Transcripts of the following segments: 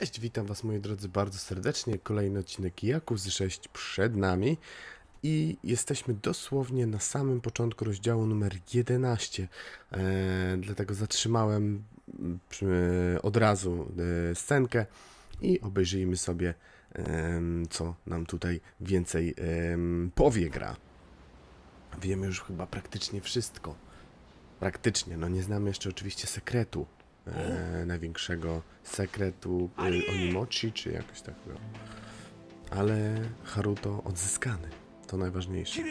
Cześć, witam was moi drodzy bardzo serdecznie, kolejny odcinek Yakuzy 6 przed nami i jesteśmy dosłownie na samym początku rozdziału numer 11, dlatego zatrzymałem od razu scenkę i obejrzyjmy sobie co nam tutaj więcej powie gra. Wiemy już chyba praktycznie wszystko, no nie znamy jeszcze oczywiście sekretu. Największego sekretu Onomichi, czy jakoś tak było. Ale Haruto odzyskany. To najważniejsze.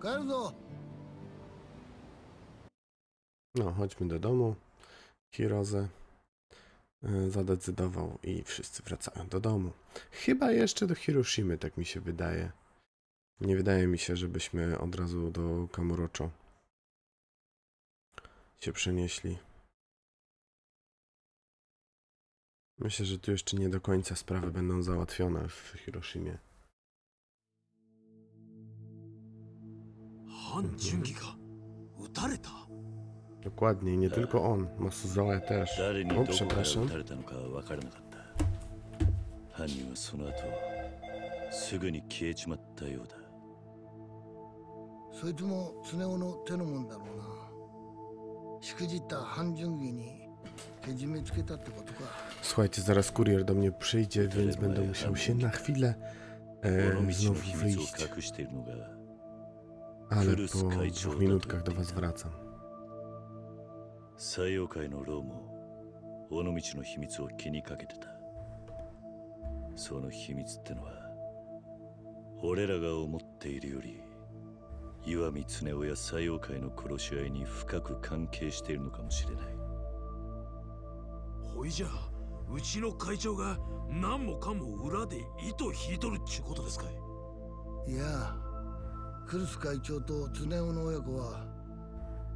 Haruto. No, chodźmy do domu. Hirose zadecydował i wszyscy wracają do domu. Chyba jeszcze do Hiroshimy, tak mi się wydaje. Nie wydaje mi się, żebyśmy od razu do Kamurocho się przenieśli. Myślę, że tu jeszcze nie do końca sprawy będą załatwione w Hiroshimie. Dokładnie, nie tylko on, Masuzawa też. O, przepraszam. Słuchajcie, zaraz kurier do mnie przyjdzie, więc będę musiał się na chwilę znów wyjść. Ale po 2 minutkach do was wracam. Sayokai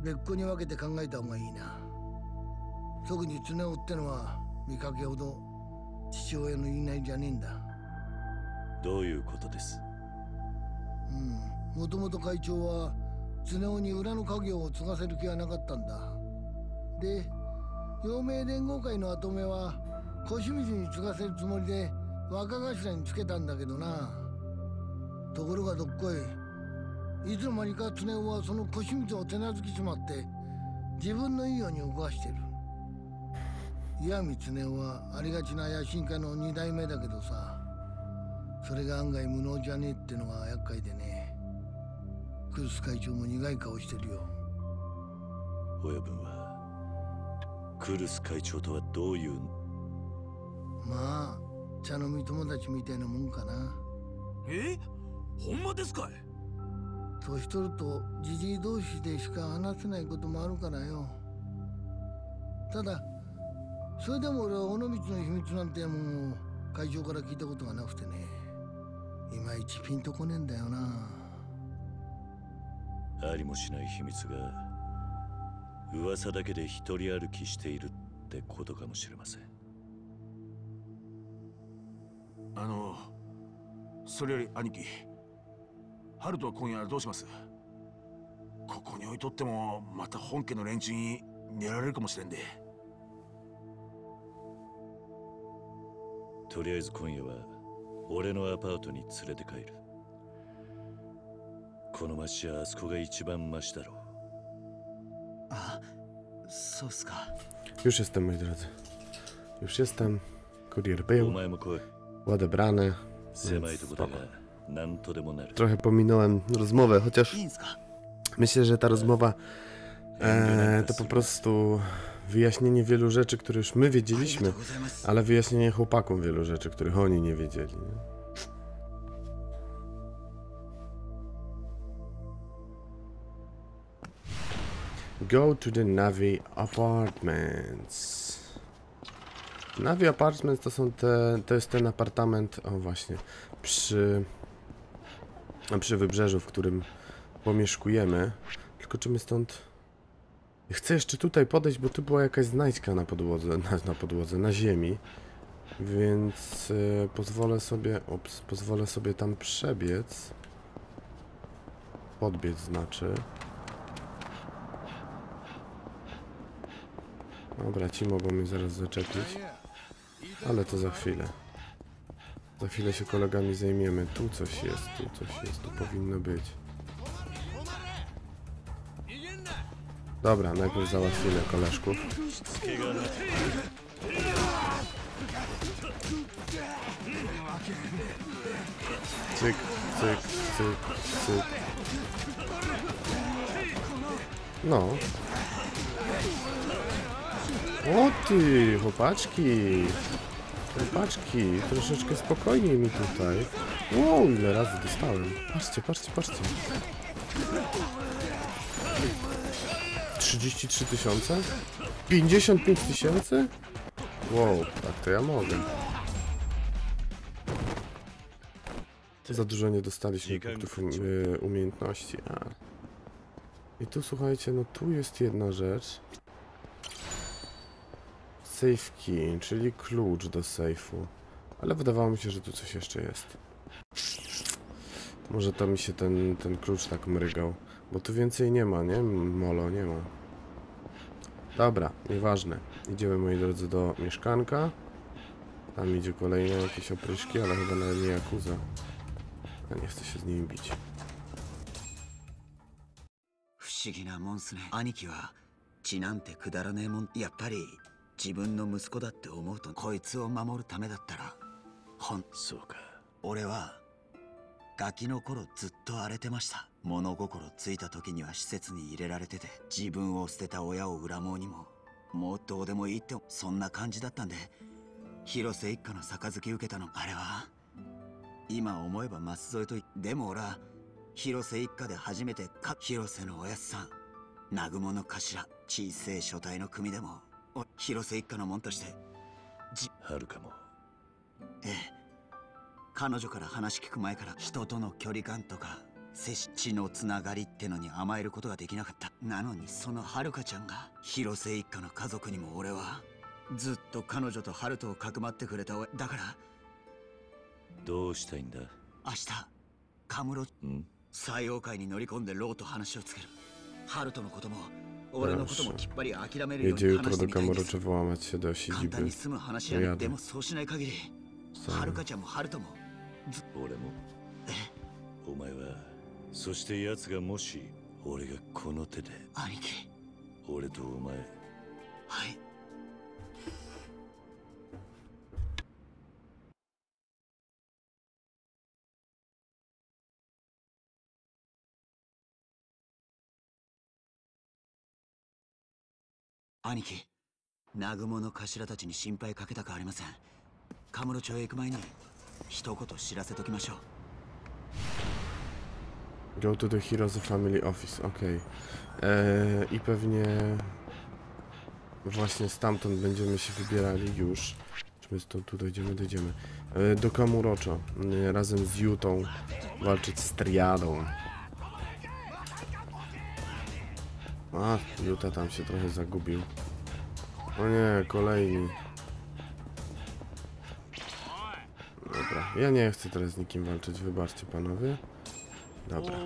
別個に分けて考えた方がいいな。特に常雄ってのは見かけほど父親のいないじゃねえんだ。どういうことです？うん、もともと会長は常雄に裏の家業を継がせる気はなかったんだ。で、陽明連合会の跡目は小清水に継がせるつもりで若頭につけたんだけどな。ところがどっこい。 いつの間にか常雄はその小清水を手なずきしまって自分のいいように動かしてる。石見常雄はありがちな野心家の2代目だけどさ、それが案外無能じゃねえってのが厄介でね。クルス会長も苦い顔してるよ。親分はクルス会長とはどういうの？まあ茶飲み友達みたいなもんかな。え？ほんまですかい？ 年取るとじじい同士でしか話せないこともあるからよ。ただそれでも俺は尾道の秘密なんてもんを会長から聞いたことがなくてね、いまいちピンとこねえんだよな。ありもしない秘密が噂だけで一人歩きしているってことかもしれません。それより兄貴、 ハルトは今夜どうします？ここに置いとってもまた本家の連中に狙われるかもしれんで。とりあえず今夜は俺のアパートに連れて帰る。この町はあそこが一番マシだろう。あ、そうっすか。Już jestem, moi drodzy. Już jestem. Kurier był. Odebrany. Trochę pominąłem rozmowę, chociaż myślę, że ta rozmowa to po prostu wyjaśnienie wielu rzeczy, które już my wiedzieliśmy, ale wyjaśnienie chłopakom wielu rzeczy, których oni nie wiedzieli. Nie? Go to the Navi Apartments. Navi Apartments to są te, to jest ten apartament, o właśnie, przy wybrzeżu, w którym pomieszkujemy. Tylko czy my stąd... Chcę jeszcze tutaj podejść, bo tu była jakaś znajdźka na podłodze, na ziemi. Więc pozwolę sobie tam przebiec. Podbiec znaczy. Dobra, ci mogą mnie zaraz zaczepić. Ale to za chwilę. Za chwilę się kolegami zajmiemy. Tu coś jest, tu powinno być. Dobra, najpierw załatwimy koleżków. Cyk, cyk, cyk, cyk. No. O ty, chłopaczki. Chłopaczki, troszeczkę spokojniej mi tutaj. Wow, ile razy dostałem. Patrzcie, patrzcie, patrzcie. 33 000? 55 000? Wow, tak to ja mogę. Za dużo nie dostaliśmy punktów umiejętności. I tu słuchajcie, no tu jest jedna rzecz. Safe key, czyli klucz do sejfu. Ale wydawało mi się, że tu coś jeszcze jest. Może to mi się ten klucz tak mrygał. Bo tu więcej nie ma, nie? Molo nie ma. Dobra, nieważne. Idziemy, moi drodzy, do mieszkanka. Tam idzie kolejne jakieś opryszki, ale chyba nawet nie Yakuza. Ja nie chcę się z nimi bić. Jedzie jutro do Kamurocho wyłamać się do siedziby. No jadę. Go to the Hirose Family Office, okej. I pewnie właśnie stamtąd będziemy się wybierali już. Czy my stąd tu dojdziemy? Do Kamurocho. Razem z Jutą walczyć z triadą. A, Yuta tam się trochę zagubił. O nie, kolejny. Dobra, ja nie chcę teraz z nikim walczyć, wybaczcie panowie. Dobra.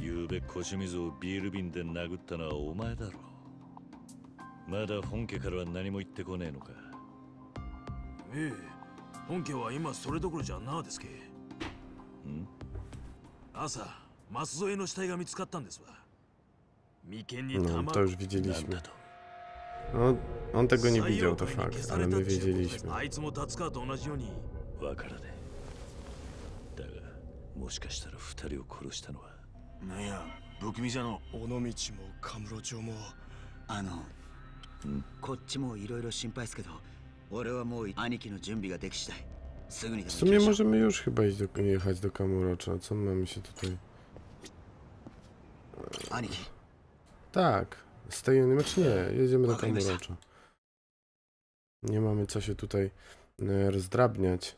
昨夜小清水をビール瓶で殴ったのはお前だろ。まだ本家からは何も言ってこねえのか。ええ、本家は今それどころじゃなあですけ。ん？朝、舛添の死体が見つかったんですわ。眉間に玉が。To już widzieliśmy. No, on tego nie widział, to fakt, ale my wiedzieliśmy. あいつも達川と同じように。わからねえ。だが、もしかしたら二人を殺したのは。なんや、不気味じゃの。尾道もカムロ町もこっちもいろいろ心配ですけど、俺はもう兄貴の準備ができ次第すぐに。W sumie możemy już chyba jechać do Kamurocza. Co mamy się tutaj? Aniki. Tak, stajemy czy nie? Jedziemy do Kamurocza. Nie mamy co się tutaj rozdrabniać.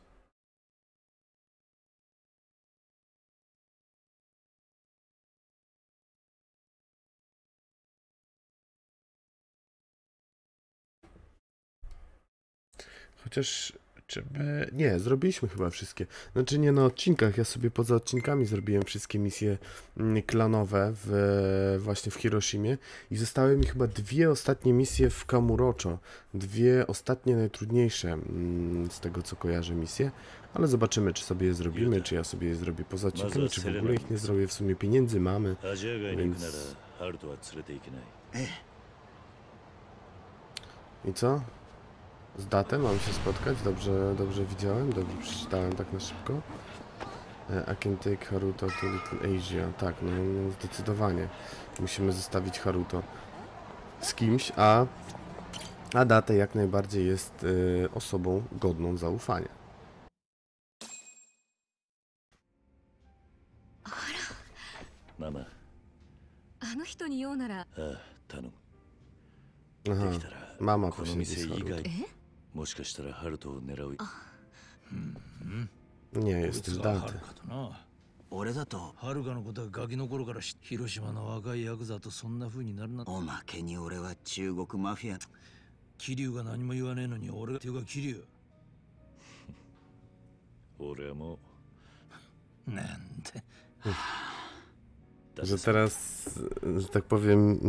Chociaż, czy by... Nie, zrobiliśmy chyba wszystkie. Znaczy nie na odcinkach, ja sobie poza odcinkami zrobiłem wszystkie misje klanowe właśnie w Hiroshimie. I zostały mi chyba dwie ostatnie misje w Kamurocho. Dwie ostatnie, najtrudniejsze z tego co kojarzę misje. Ale zobaczymy, czy sobie je zrobimy, czy ja sobie je zrobię poza odcinkami, czy w ogóle ich nie zrobię. W sumie pieniędzy mamy, więc... I co? Z datą mam się spotkać, dobrze widziałem, dobrze przeczytałem tak na szybko. I can take Haruto to Little Asia. Tak, no zdecydowanie. Musimy zostawić Haruto z kimś, a datę jak najbardziej jest osobą godną zaufania. Mama. Aha, mama poświęci z Haruto. Nie, jest też daty. Że teraz, że tak powiem,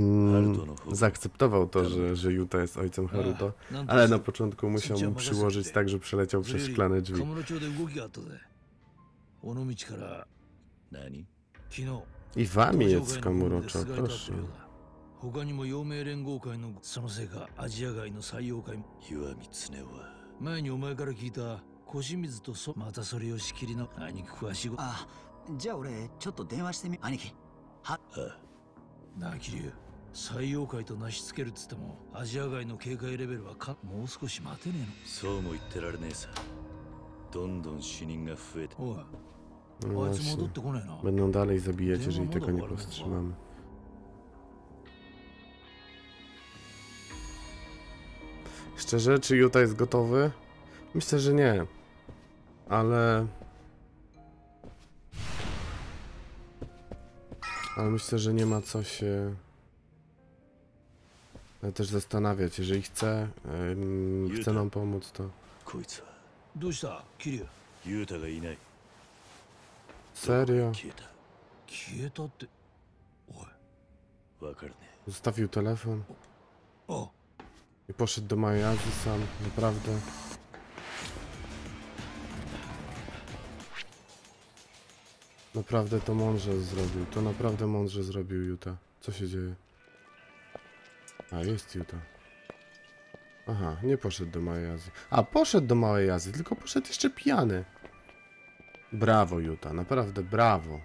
zaakceptował to, że Yuta jest ojcem Haruto, ale na początku musiał mu przyłożyć tak, że przeleciał przez szklane drzwi. I wami jest w Kamurocho, proszę. No, będą dalej zabijać, jeżeli tego nie powstrzymamy. Szczerze, czy Yuta jest gotowy? Myślę, że nie. Ale myślę, że nie ma co się też zastanawiać. Jeżeli chce nam pomóc, to... Serio? Zostawił telefon i poszedł do Majazy sam, naprawdę. Naprawdę to mądrze zrobił, Yuta. Co się dzieje? A, jest Yuta. Aha, nie poszedł do Małej Azji. A, poszedł do Małej Azji, tylko poszedł jeszcze pijany. Brawo Yuta, naprawdę brawo.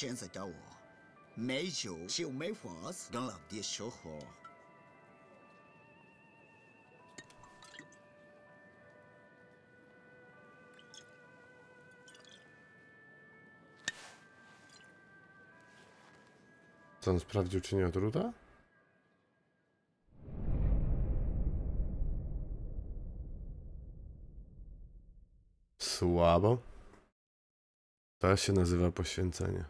现在的我没有就没法子跟老爹说话。 Co on sprawdził, czy nie otruta? Słabo. To się nazywa poświęcenie.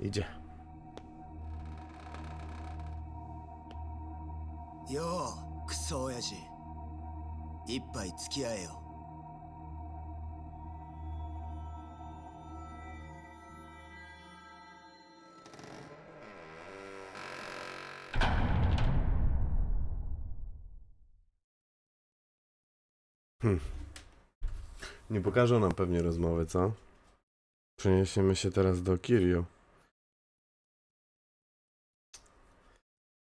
Idzie. Yo, kuso oyaji. Ippai tsukiae yo. Nie pokażą nam pewnie rozmowy, co? Przeniesiemy się teraz do Kiryu.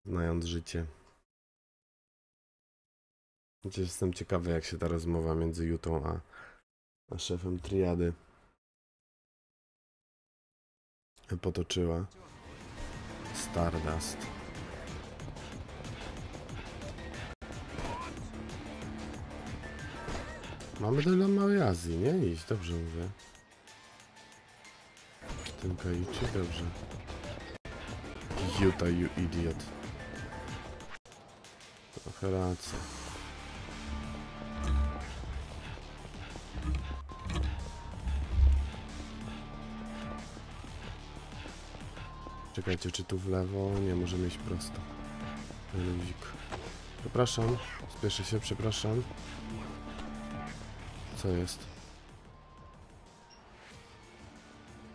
Znając życie. Chociaż jestem ciekawy, jak się ta rozmowa między Jutą a szefem triady potoczyła. Stardust. Mamy do Małej Azji, nie? Iść, dobrze mówię. Tym Kaichi, dobrze. Juta, you idiot. Trochę racja. Czekajcie, czy tu w lewo? Nie, możemy iść prosto. Luzik. Przepraszam, spieszę się, przepraszam. Co jest?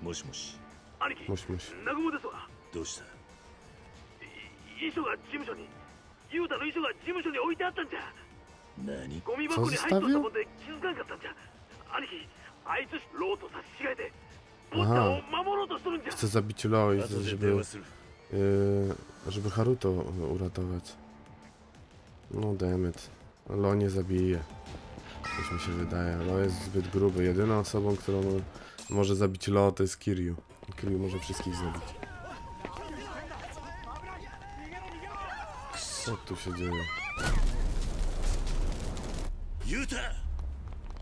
Muś. Co zostawił? Aha. Chcę zabić Lois, żeby Haruto uratować. No dammit. Lo nie zabije. Coś mi się wydaje. Lo jest zbyt gruby. Jedyną osobą, którą może zabić Lo, to jest Kiryu. Kiryu może wszystkich zabić. Co tu się dzieje?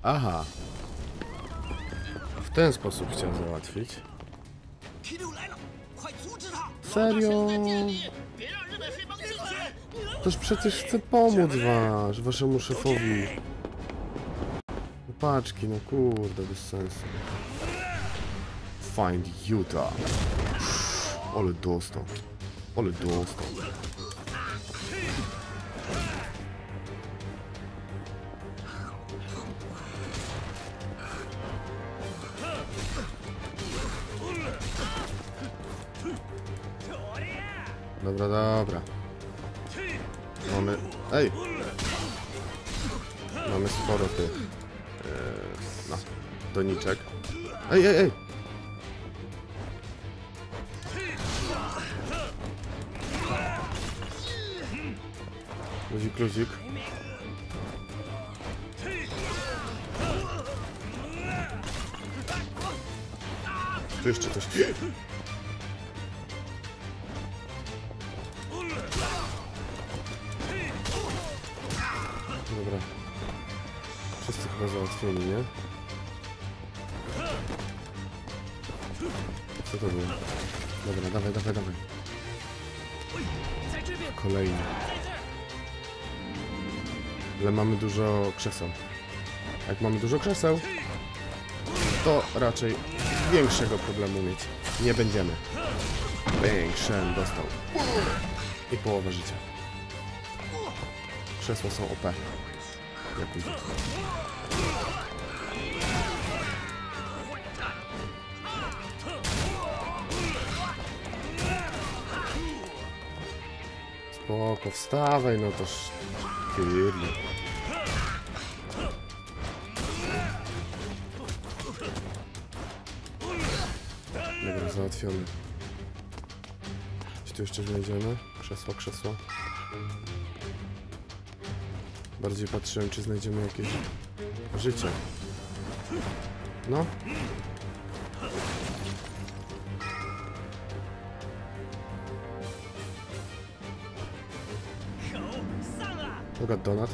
Aha. W ten sposób chciałem załatwić. Serio? Toż przecież chcę pomóc waszemu szefowi. Paczki, no kurde, bez sensu. Find Yuta. Ole dostał. Ole dostał. Dobra, dobra. Mamy... Ej! Mamy sporo tych... no, doniczek. Ej! Luzik. Tu jeszcze coś... Wszyscy chyba załatwieni, nie? Co to było? Dobra, dawaj. Kolejny. Ale mamy dużo krzeseł. Jak mamy dużo krzeseł, to raczej większego problemu mieć nie będziemy. Bang, dostał. I połowę życia. Krzesła są OP. Spoko, wstawaj, no toż... Kurde. Dobra, załatwiony. tu jeszcze znajdziemy? Krzesło, krzesło. Bardziej patrzyłem, czy znajdziemy jakieś życie. No. Dobra, donat.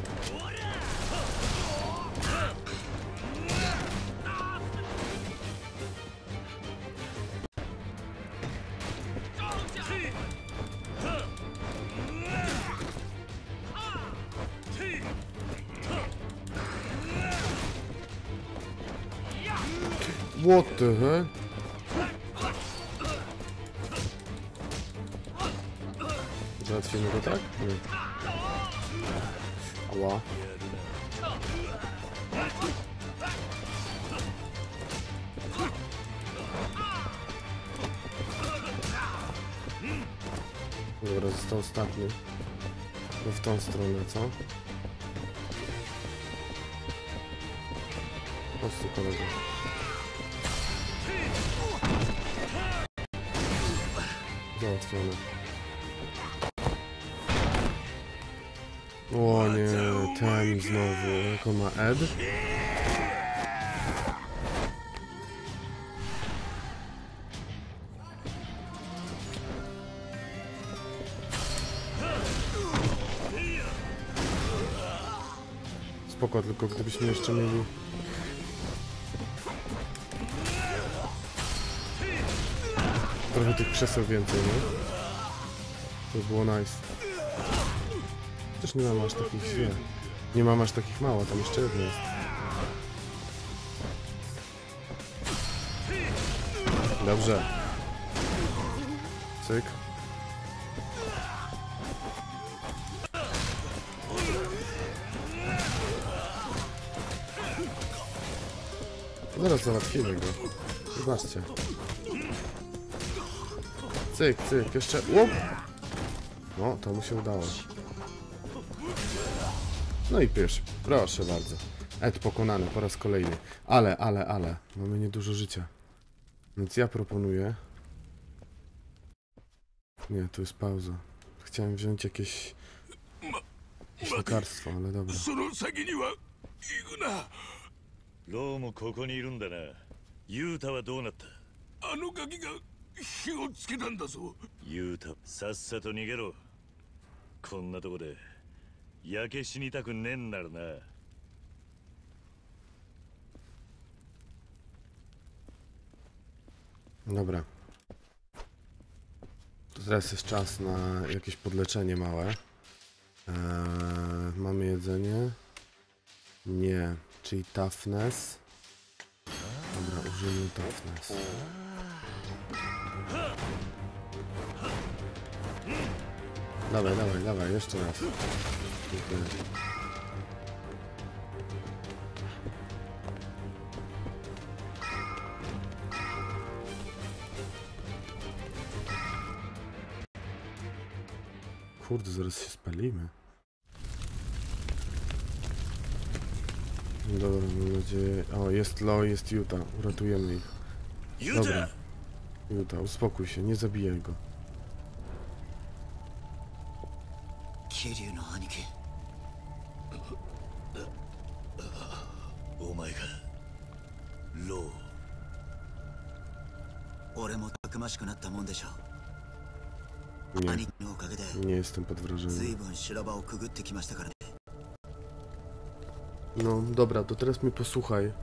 What the hell? Załatwimy go tak? Nie. Ała. Dobra, został ostatni. No w tą stronę, co? Po prostu kolega. Załatwione. O nie, ten znowu. Jak on ma Ed? Spoko, tylko gdybyśmy jeszcze mieli... trochę tych krzeseł więcej, nie? To było nice. Też nie mam aż takich źle. Nie mam aż takich mało, tam jeszcze jedno jest. Dobrze. Cyk. Zaraz załatwimy go. Zobaczcie. Cyk, cyk, jeszcze... Łop! No, to mu się udało. No i pysz. Proszę bardzo. Ed pokonany po raz kolejny. Ale. Mamy niedużo życia. Więc ja proponuję... Nie, tu jest pauza. Chciałem wziąć jakieś... lekarstwo, ale dobra. Dobra. To teraz jest czas na jakieś podleczenie małe. Mamy jedzenie? Nie. Czyli toughness. Dobra, użyjmy toughness. Dawaj, dawaj, dawaj, jeszcze raz. Dziękuję. Kurde, zaraz się spalimy. Dobra, mam nadzieję... O, jest Leo, jest Yuta. Uratujemy ich. Dobra. Yuta, uspokój się, nie zabijaj go. Kiryu no aniki. Omae ga Leo. Ore mo takumashiku natta mon desho. Aniki no okage de. Nie jestem pod wrażeniem. Zuibun shiraba o kugutte kimashita kara ne. No dobra, to teraz mnie posłuchaj.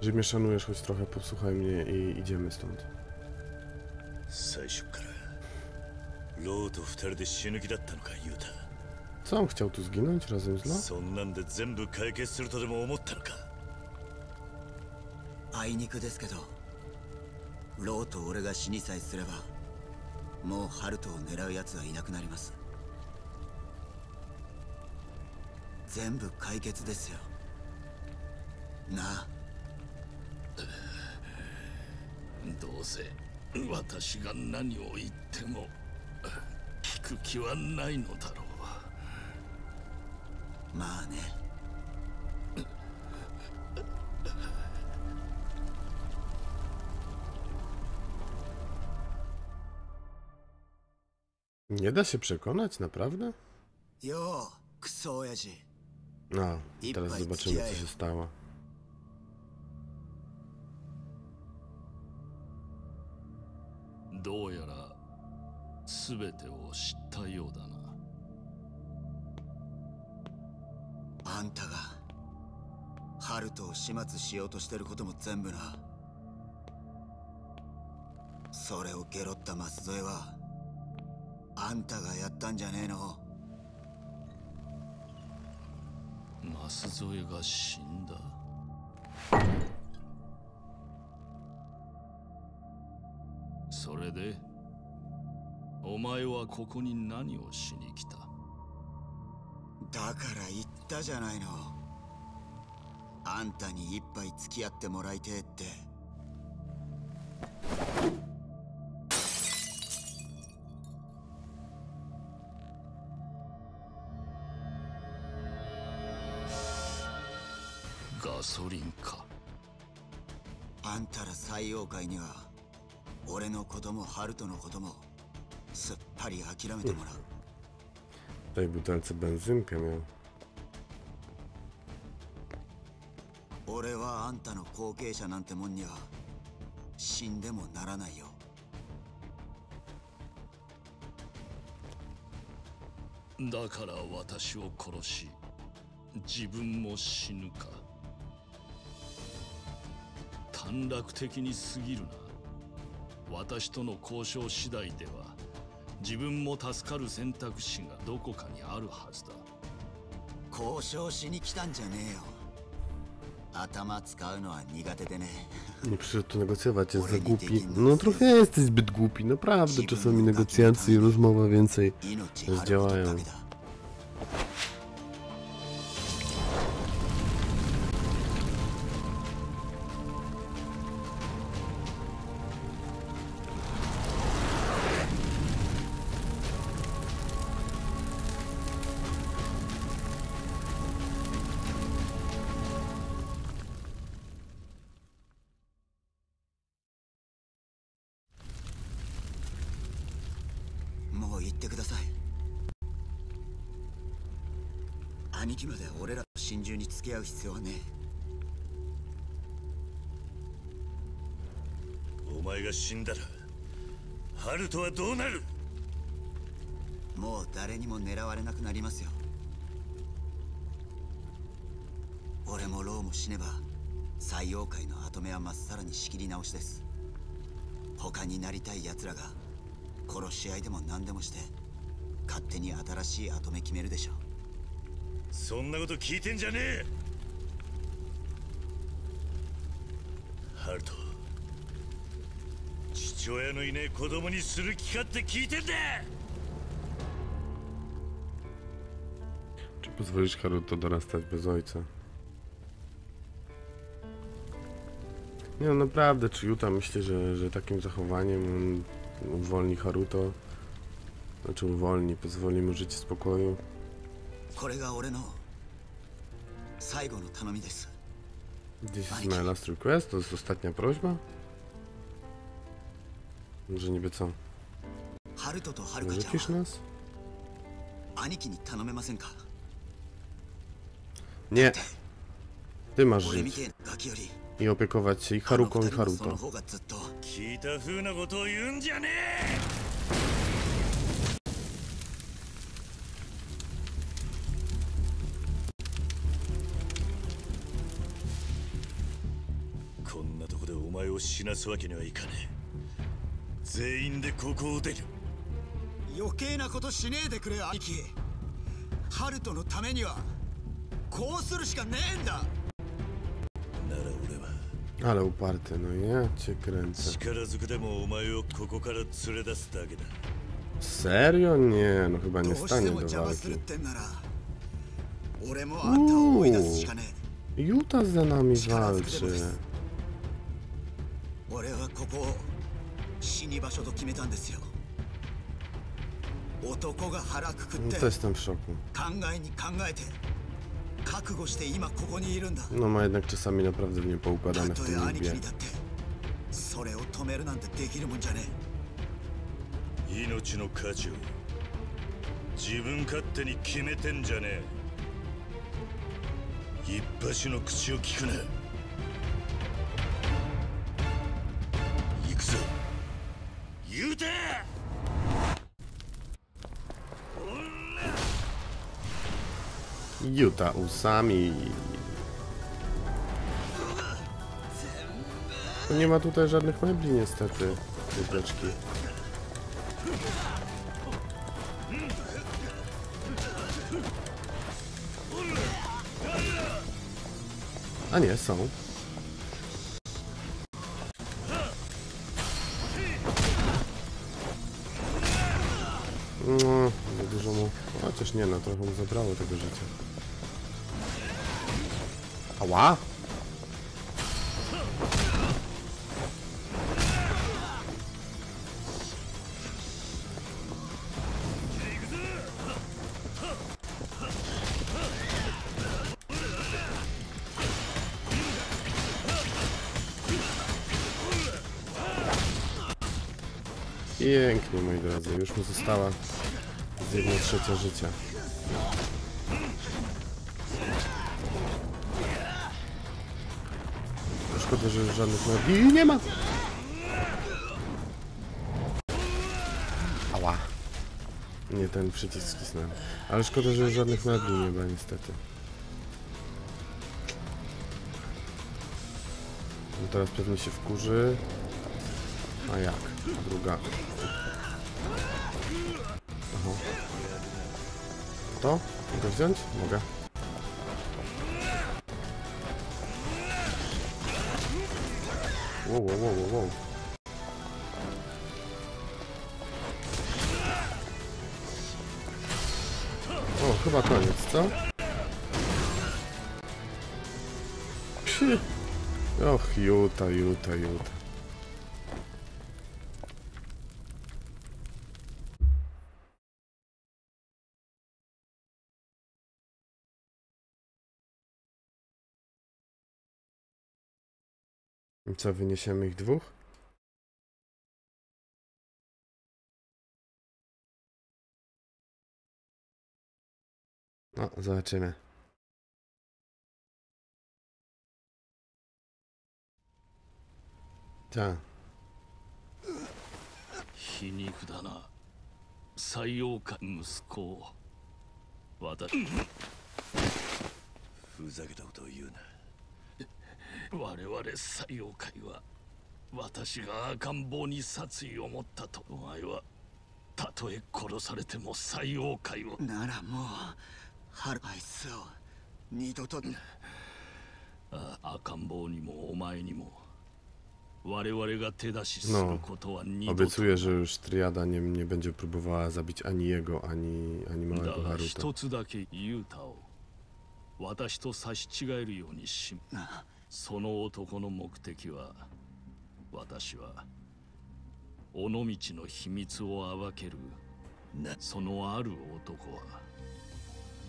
Że mnie szanujesz choć trochę, posłuchaj mnie i idziemy stąd. Co on chciał tu zginąć razem z Leo? Nie da się przekonać, naprawdę? No, teraz zobaczymy, co się stało. W tej butelce benzynkę miał. Nie przyszedł tu negocjować, jest za głupi. No trochę jesteś zbyt głupi, naprawdę. Czasami negocjacje i rozmowa więcej zdziałają. Czy pozwolisz Haruto dorastać bez ojca? Nie no, naprawdę, czy Yuta myśli, że takim zachowaniem uwolni Haruto? Znaczy uwolni, pozwoli mu żyć w spokoju? This is my last request, to jest ostatnia prośba? Może niby co? Wyrzucisz nas? Nie! Ty masz żyć. I opiekować się i Haruką, i Haruto. Ale uparty, no ja cię kręcę. Serio? Nie, no chyba nie stanie do walki. Yuta za nami walczy. No to jestem w szoku. No ma jednak czasami naprawdę w nie poukładane w tym niebie. 自分勝手に決めてんじゃねえ。いっぱしの口を聞くな。行くぞ。言うて。 Yuta, Usami. Nie ma tutaj żadnych mebli niestety, wybreczki. A nie, są. No, nie dużo mu... Chociaż nie, no trochę mu zabrało tego życia. Ała! Pięknie, moi drodzy, już mu została z 1/3 życia. Szkoda, że już żadnych mebli nie ma. Ała. Nie, ten przycisk scisnąłem. Ale szkoda, że już żadnych mebli nie ma niestety. No teraz pewnie się wkurzy. A jak? Druga. Aha. To? Mogę wziąć? Mogę. Wow, wow, wow, wow. O, chyba koniec, co? Psi. Och, Yuta. Co, wyniesiemy ich dwóch? No, zobaczymy. Tak. Hiniku da na. Sayouka musuko. Watashi. Fuzaketa koto o iu na. 我々採用会は私が赤ん坊に殺意を持ったとお前はたとえ殺されても採用会をならもう春あいつを二度と赤ん坊にもお前にも我々が手出しすることは二度と obiecuję, że już triada nie będzie próbowała zabić ani jego ani małego Haruta 一つだけユータを私と差し違えるようにし その男の目的は私は尾道の秘密を暴けるそのある男は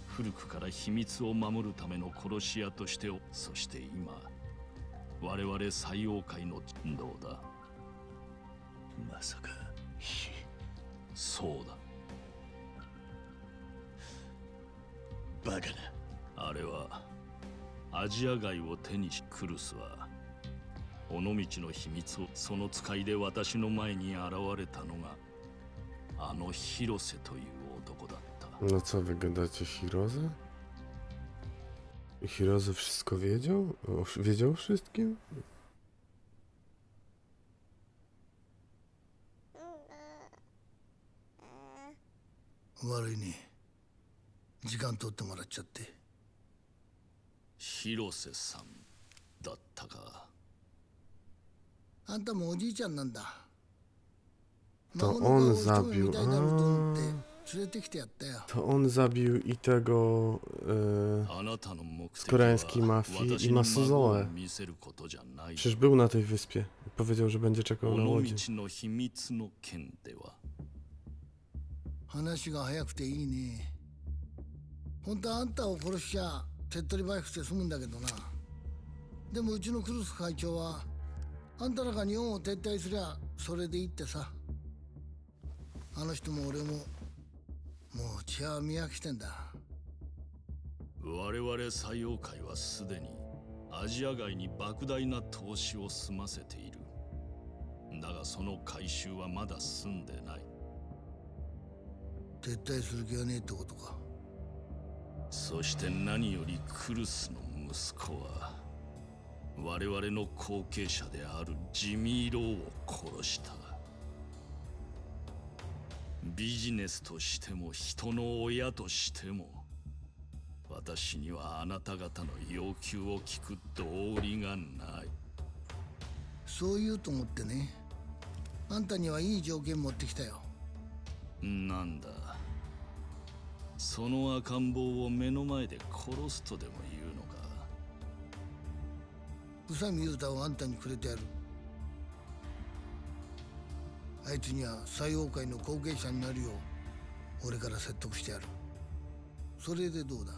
古くから秘密を守るための殺し屋としてそして今我々採用会のどうだまさかそうだバカだあれは アジア街を手にしクルスは尾道の秘密をその使いで私の前に現れたのがあの広瀬という男だった。No co wy gadacie, Hirose? Hirose wszystko wiedział? Wiedział wszystkim? Warui ni. 時間取ってもらっちゃって。 広瀬さんだったか。あんたもおじいちゃんなんだ。To on zabił. To on zabił i tego z koreańskiej mafii i Masuzawa. Przecież był na tej wyspie. Powiedział, że będzie czekał na łodzi. 手っ取り早くして済むんだけどな。でもうちのクルス会長はあんたらが日本を撤退すりゃそれでいいってさ。あの人も俺ももう血は見飽きてんだ。我々採用会はすでにアジア外に莫大な投資を済ませている。だがその回収はまだ済んでない。撤退する気はねえってことか。そして何よりクルスの息子は我々の後継者であるジミーローを殺した。ビジネスとしても人の親としても私にはあなた方の要求を聞く道理がない。そう言うと思ってね、あんたにはいい条件持ってきたよ。なんだ、その赤ん坊を目の前で殺すとでも言うのか。宇佐美優太をあんたにくれてやる。あいつには採用会の後継者になるよう俺から説得してやる。それでどうだ。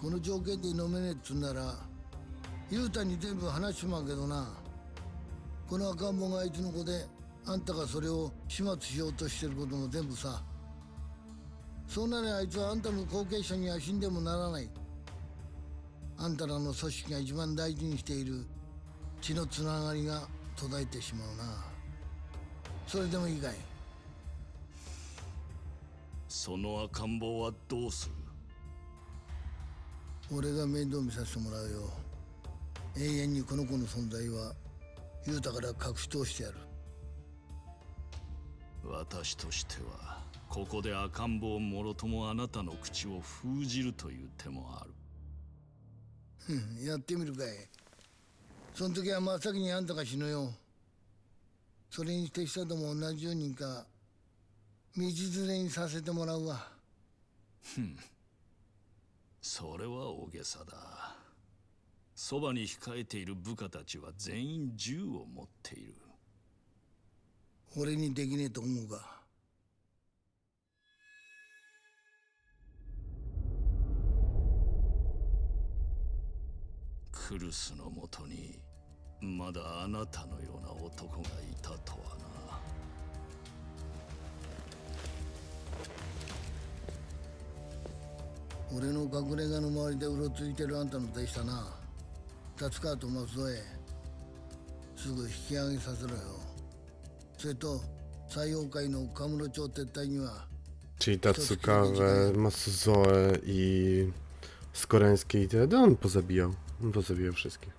この条件で飲めねえっつんなら優太に全部話しまうけどな。この赤ん坊があいつの子であんたがそれを始末しようとしてることも全部さ。そうなれあいつはあんたの後継者には死んでもならない。あんたらの組織が一番大事にしている血のつながりが途絶えてしまうな。それでもいいかい。その赤ん坊はどうする。俺が面倒見させてもらうよ。永遠にこの子の存在は雄太から隠し通してやる。私としてはここで赤ん坊もろともあなたの口を封じるという手もある。やってみるかい。その時は真っ先にあんたが死ぬよ。それにして下ども何十人か道連れにさせてもらうわ。それは大げさだ。そばに控えている部下たちは全員銃を持っている。俺にできねえと思うか。クルスのもとにまだあなたのような男がいたとはな。俺の隠れ家の周りでうろついてるあんたの手下な、達川と松添、すぐ引き上げさせろよ。それと採用会のKamurocho町撤退には。czyli Tatsukawa, Masuzawa i z koreańskiej tyle on pozabijał. On pozabijał wszystkich.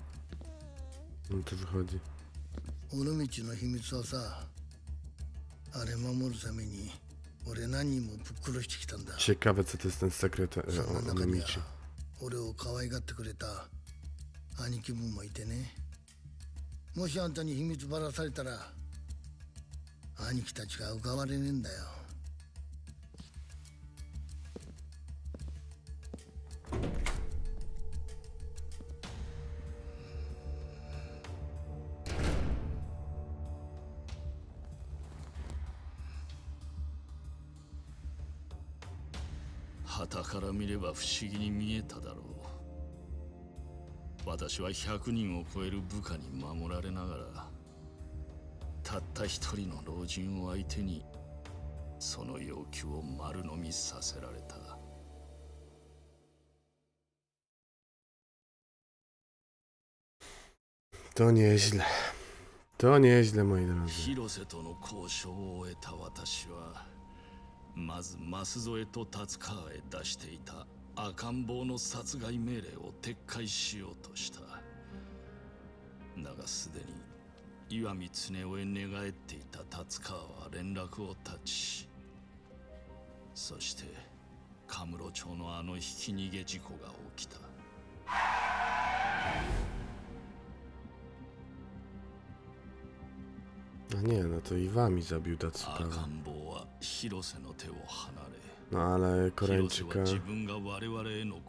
No to wychodzi. Onomichi no himitsu wa sa, are mamoru tame ni ore nani mo bukkuro shite kitan da. Ciekawe co to jest ten sekret Onomichi. Ore o kawaigatte kureta aniki bun mo ite ne. Moshi anta ni himitsu barasareta ra aniki tachi ga ukaware ne en da yo.傍から見れば不思議に見えただろう。私は100人を超える部下に守られながらたった一人の老人を相手にその要求を丸飲みさせられた。とnieźle。とnieźle moi drodzy。広瀬との交渉を終えた私はまず舛添と達川へ出していた赤ん坊の殺害命令を撤回しようとした。だがすでに石見恒夫へ寝返っていた達川は連絡を絶ち、そして神室町のあのひき逃げ事故が起きた。No nie, no to Iwami zabił Tatsukawa. No ale Koreańczyka i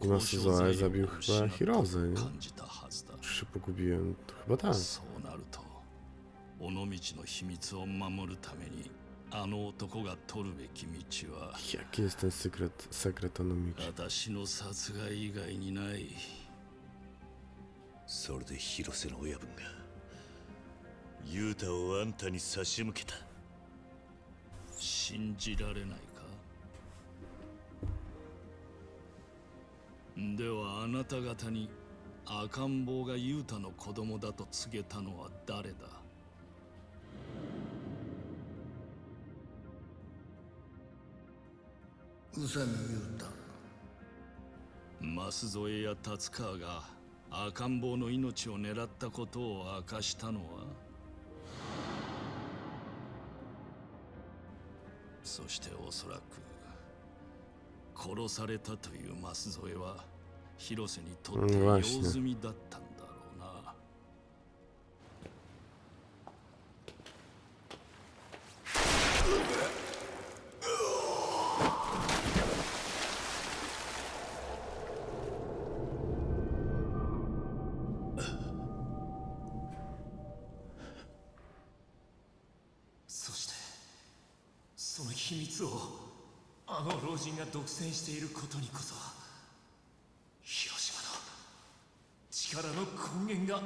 Masuzawa zabił chyba Hirose, nie? Już się pogubiłem, to chyba tak. Jaki jest ten sekret Onomichi? ユータをあんたに差し向けた。信じられないか。ではあなた方に赤ん坊がユータの子供だと告げたのは誰だ？宇佐美ユータ。舛添や達川が赤ん坊の命を狙ったことを明かしたのは。そしておそらく殺されたという舛添は広瀬にとって用済みだったんだろうな。そしてその秘密をあの老人が独占していることにこそ広島の力の根源が。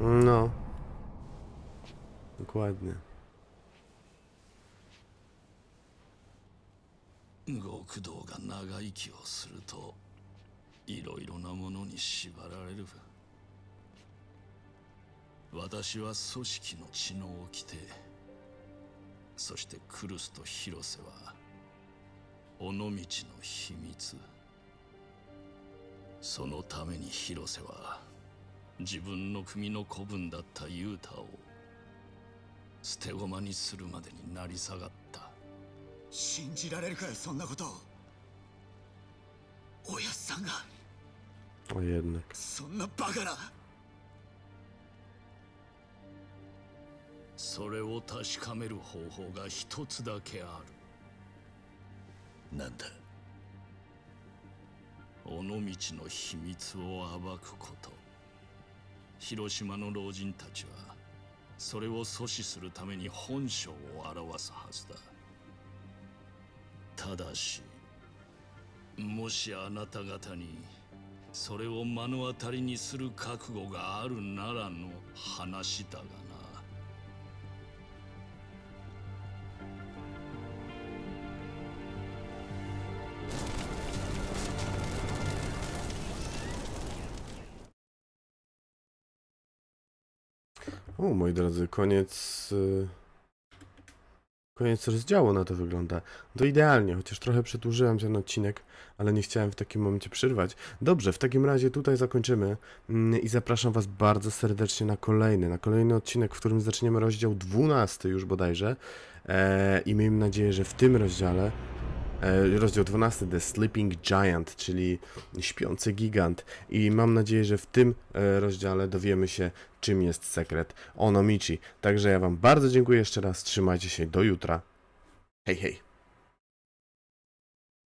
No, dokładnie. Gokudoが長生きをするといろいろなものに縛られる。私は組織の知能を着て、そしてクルスと広瀬は尾道の秘密。そのために広瀬は自分の組の子分だったユータを捨て駒にするまでに成り下がった。信じられるかよ、そんなことを。おやっさんがそんなバカな。それを確かめる方法が一つだけある。なんだ？尾道の秘密を暴くこと。広島の老人たちはそれを阻止するために本性を表すはずだ。ただし、もしあなた方にそれを目の当たりにする覚悟があるならの話だがな。O, moi drodzy, koniec rozdziału na to wygląda. To idealnie, chociaż trochę przedłużyłem ten odcinek, ale nie chciałem w takim momencie przerwać. Dobrze, w takim razie tutaj zakończymy i zapraszam was bardzo serdecznie na kolejny odcinek, w którym zaczniemy rozdział 12 już bodajże. I miejmy nadzieję, że w tym rozdziale, rozdział 12, The Sleeping Giant, czyli śpiący gigant. I mam nadzieję, że w tym rozdziale dowiemy się, czym jest sekret Onomichi. Także ja wam bardzo dziękuję jeszcze raz, trzymajcie się, do jutra. Hej, hej!